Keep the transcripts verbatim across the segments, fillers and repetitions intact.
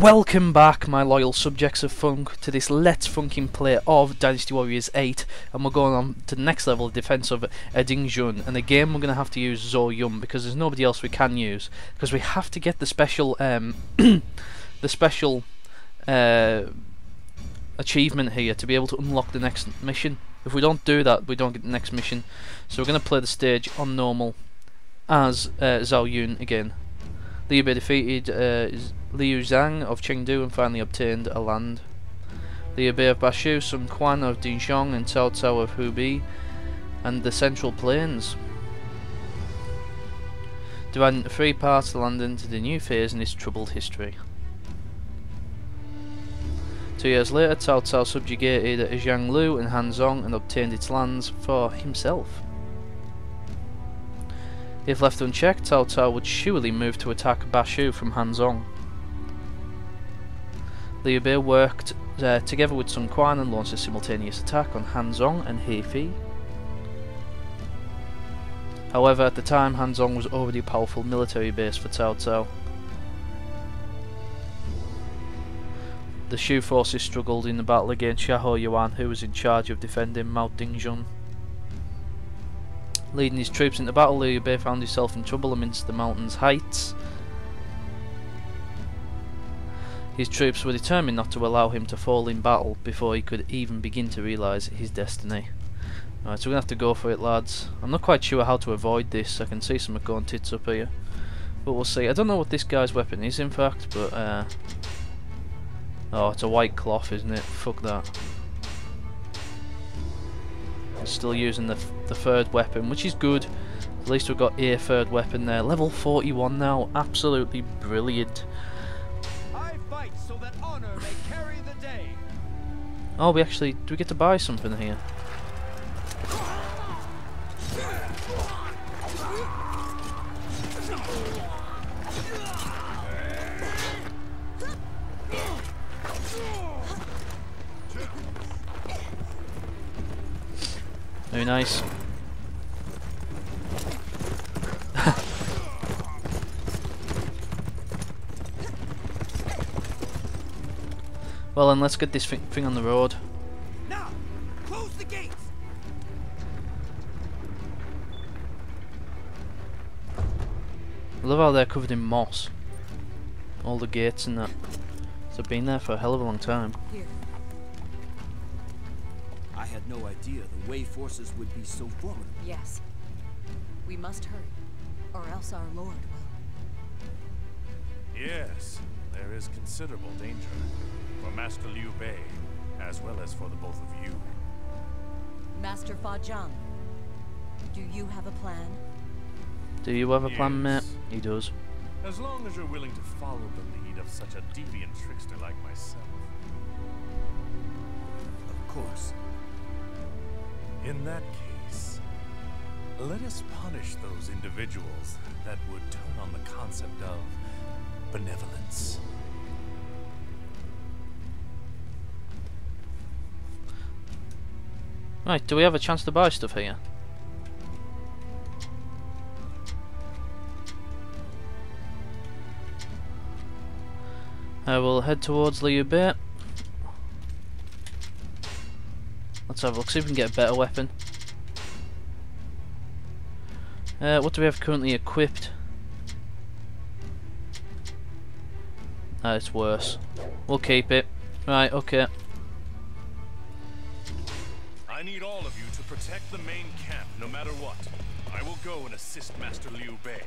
Welcome back, my loyal subjects of Funk, to this Let's Funkin' play of Dynasty Warriors eight, and we're going on to the next level of defense of uh, Dingjun, and again we're going to have to use Zhao Yun because there's nobody else we can use, because we have to get the special um, the special uh, achievement here to be able to unlock the next mission. If we don't do that, we don't get the next mission, so we're going to play the stage on normal as uh, Zhao Yun again. Liu Bei defeated uh, Liu Zhang of Chengdu and finally obtained a land. Liu Bei of Bashu, Sun Quan of Dingjiang and Tao Tao of Hubei and the Central Plains. Dividing into three parts, the land entered a new phase in its troubled history. Two years later, Cao Cao subjugated Zhang Lu and Hanzhong and obtained its lands for himself. If left unchecked, Cao Cao would surely move to attack Bashu from Hanzhong. Liu Bei worked uh, together with Sun Quan and launched a simultaneous attack on Hanzhong and Hefei. However, at the time, Hanzhong was already a powerful military base for Cao Cao. The Shu forces struggled in the battle against Xiahou Yuan, who was in charge of defending Mount Dingjun. Leading his troops into battle, Liu Bei found himself in trouble amidst the mountain's heights. His troops were determined not to allow him to fall in battle before he could even begin to realise his destiny. Alright, so we're going to have to go for it, lads. I'm not quite sure how to avoid this. I can see some going tits up here, but we'll see. I don't know what this guy's weapon is, in fact, but... Uh, Oh, it's a white cloth, isn't it? Fuck that. I'm still using the, the third weapon, which is good. At least we've got a third weapon there. Level forty-one now. Absolutely brilliant. I fight so that honor may carry the day. Oh, we actually... Do we get to buy something here? Very nice. Well, then let's get this thing, thing on the road. Now, close the gates. I love how they're covered in moss. All the gates and that. They've been there for a hell of a long time. Here. I had no idea the Wei forces would be so formidable. Yes. We must hurry, or else our lord will. Yes, there is considerable danger for Master Liu Bei, as well as for the both of you. Master Fa Zheng, do you have a plan? Do you have a yes. plan, mate? He does. As long as you're willing to follow the lead of such a deviant trickster like myself. Of course. In that case, let us punish those individuals that would turn on the concept of benevolence. Right, do we have a chance to buy stuff here? I will head towards Liu Bei. Let's have a look, see if we can get a better weapon. Uh, what do we have currently equipped? Ah, it's worse. We'll keep it. Right, okay. I need all of you to protect the main camp no matter what. I will go and assist Master Liu Bei.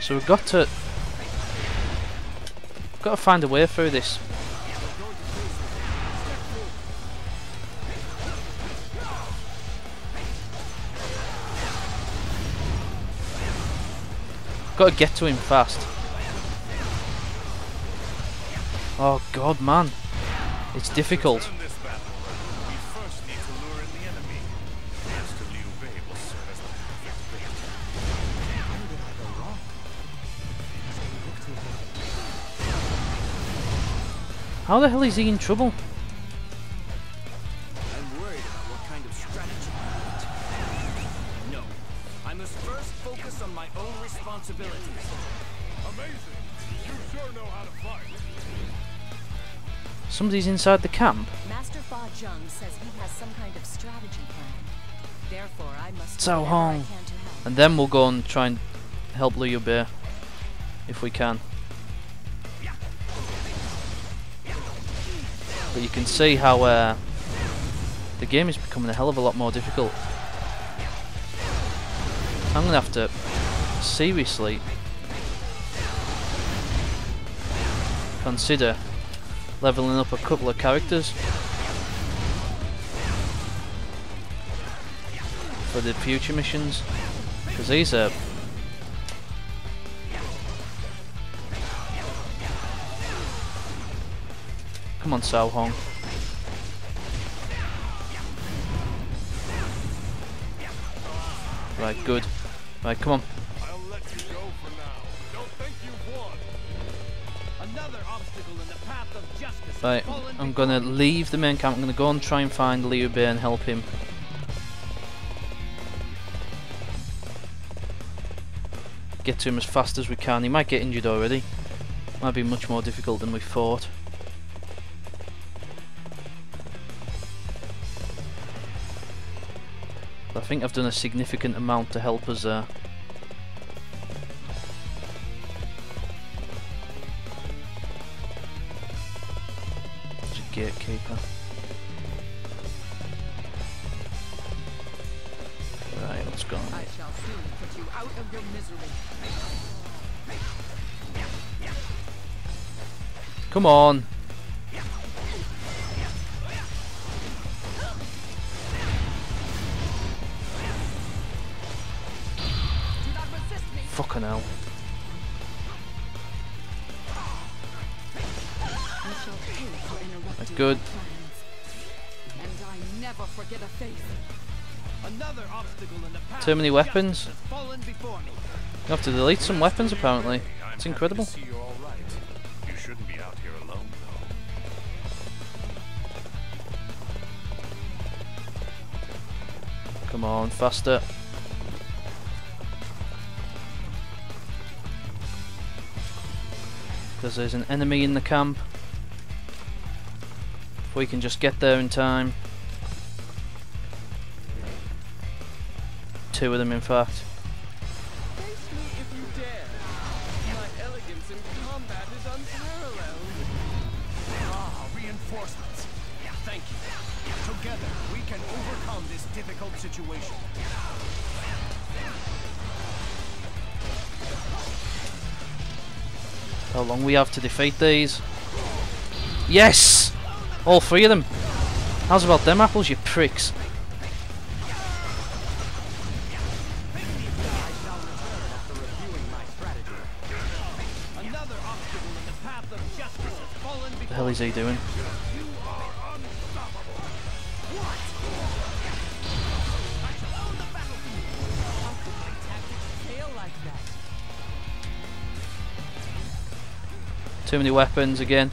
So we've got to... We've got to find a way through this. Got to get to him fast. Oh god, man, it's difficult. How the hell is he in trouble? Amazing! sure know how to fight. Somebody's inside the camp. Master Fa Zheng says he has some kind of strategy plan. Therefore, I must Zhao Hong. And then we'll go and try and help Liu Bei if we can. But you can see how uh, the game is becoming a hell of a lot more difficult. I'm gonna have to seriously consider leveling up a couple of characters for the future missions, because these are come on, Zhao Hong. Right, good. Right, come on. I'll let you go for now. Don't think you've won. Another obstacle in the path of justice. Right, I'm gonna leave the main camp. I'm gonna go and try and find Liu Bei and help him. Get to him as fast as we can. He might get injured already. Might be much more difficult than we thought. I think I've done a significant amount to help us there. There's a gatekeeper. Right, let's go. I shall soon put you out of your misery. Come on. Fucking hell. That's good. Too many weapons. You have to delete some weapons apparently. It's incredible. You shouldn't be out here alone though. Come on, faster. Because there's an enemy in the camp. If we can just get there in time. Two of them, in fact. Face me if you dare. My elegance in combat is unparalleled. Ah, reinforcements. Thank you. Together we can overcome this difficult situation. How long we have to defeat these? Yes! All three of them! How's about them apples, you pricks? What the hell is he doing? Too many weapons again.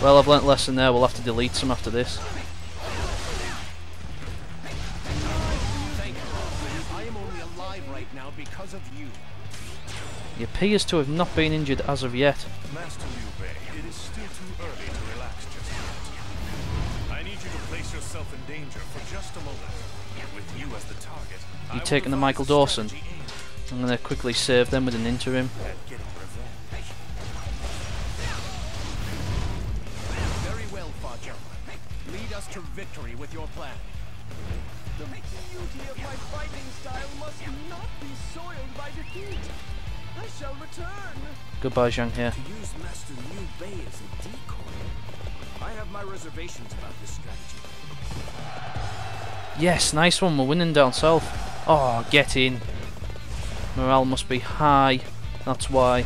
Well, I've learnt a lesson there. We'll have to delete some after this. He appears to have not been injured as of yet. Master Liu Bei, it is still too early to relax just yet. I need you to place yourself in danger for just a moment. With you as the target, you taking the Michael Dawson? I'm going to quickly save them with an interim. To victory with your plan. The beauty of my fighting style must not be soiled by defeat. I shall return. Goodbye, Zhang here. To use Master Liu Bei as a decoy. I have my reservations about this strategy. Yes, nice one. We're winning down south. Oh, get in. Morale must be high. That's why.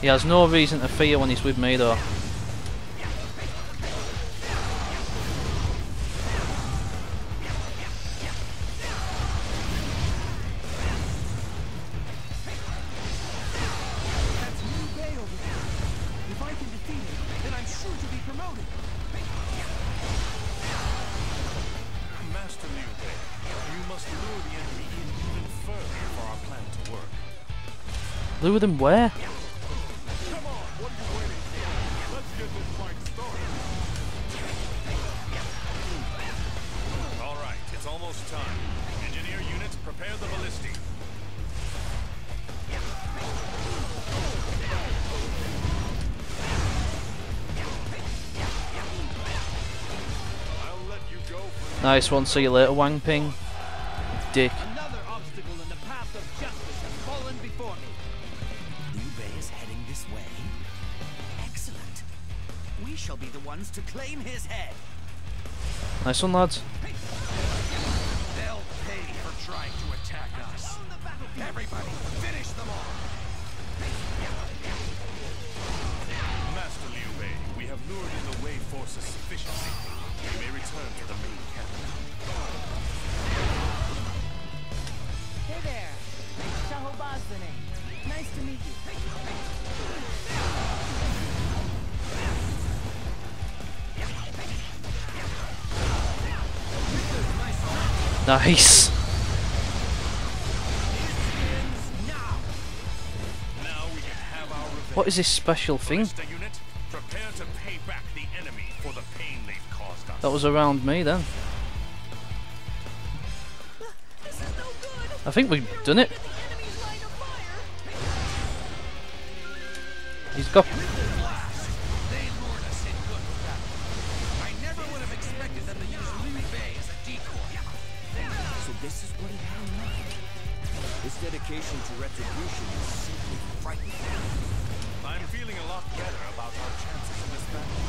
He has no reason to fear when he's with me though. Lure them where? Nice one, see you later, Wang Ping. Dick. Another obstacle in the path of justice has fallen before me. Liu Bei is heading this way. Excellent. We shall be the ones to claim his head. Nice one, lads. They'll pay for trying to attack us. Everybody, finish them all. Master Liu Bei, we have lured in the way forces sufficiently. We may return to the main capital. Hey there, Shahou Ba's the name. Nice to meet you. Nice. What is this special thing? Prepare to pay back the enemy for the pain they've caused us. That was around me then. This is no good. I think we've done it. He's got. They lured us in good battle. I never would have expected them to use Liu Bei as a decoy. So this is what he had in mind. His dedication to retribution is simply frightening. I'm feeling a lot better about our chances in this battle.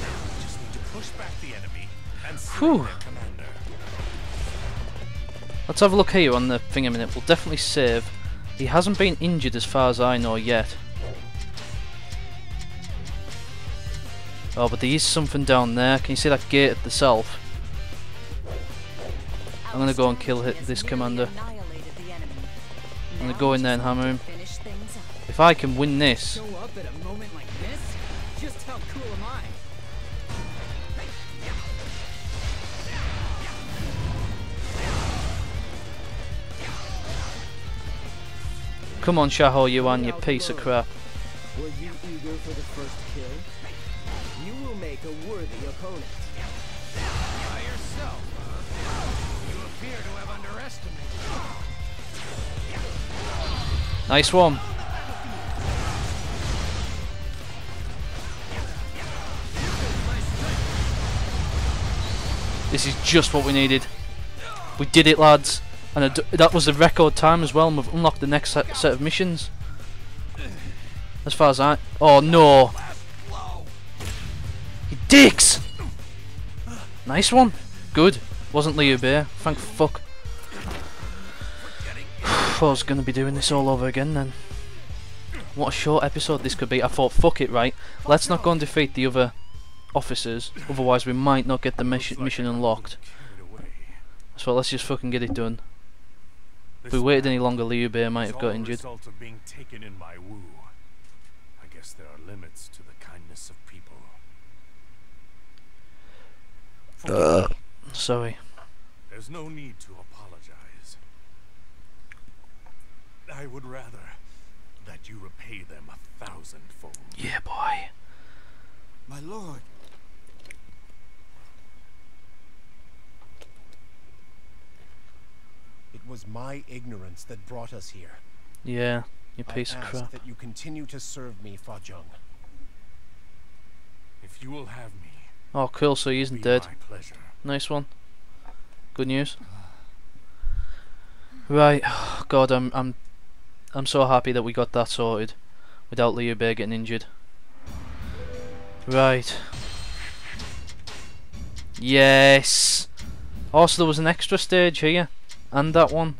We just need to push back the enemy and save their commander. Let's have a look here on the thing a minute. We'll definitely save. He hasn't been injured as far as I know yet. Oh, but there is something down there. Can you see that gate at the south? I'm gonna go and kill this commander. I'm gonna go in there and hammer him. If I can win this, come on, Xiahou Yuan, you piece of crap. Were you eager for the first kill? You will make a worthy opponent. By yourself, you appear to have underestimated. Nice one. This is just what we needed. We did it, lads, and that was the record time as well. And we've unlocked the next set, set of missions. As far as I, oh no, he dicks. Nice one, good. Wasn't Liu Bei? Thank fuck. I was gonna be doing this all over again then. What a short episode this could be. I thought, fuck it, right? Let's not go and defeat the other officers, otherwise we might not get the mission, mission unlocked. So let's just fucking get it done. If we waited any longer, Liu Bei might have got injured. I guess there are limits to the kindness of people. Uh, sorry. There's no need to apologize. I would rather that you repay them a thousandfold. Yeah, boy. My lord. It was my ignorance that brought us here. Yeah, you piece of crap. I ask that you continue to serve me, Fa Zheng. If you will have me. Oh, cool. So he isn't dead. My pleasure. Nice one. Good news. Right. Oh, God, I'm I'm I'm so happy that we got that sorted without Liu Bei getting injured. Right. Yes. Also, there was an extra stage here, and that one.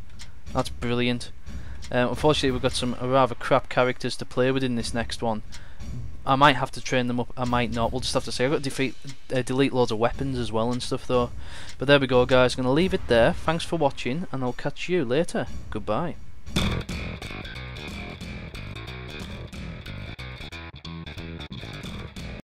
That's brilliant. Um, unfortunately, we've got some rather crap characters to play with in this next one. I might have to train them up. I might not. We'll just have to see. I've got to defeat, uh, delete loads of weapons as well and stuff, though. But there we go, guys. I'm gonna leave it there. Thanks for watching, and I'll catch you later. Goodbye.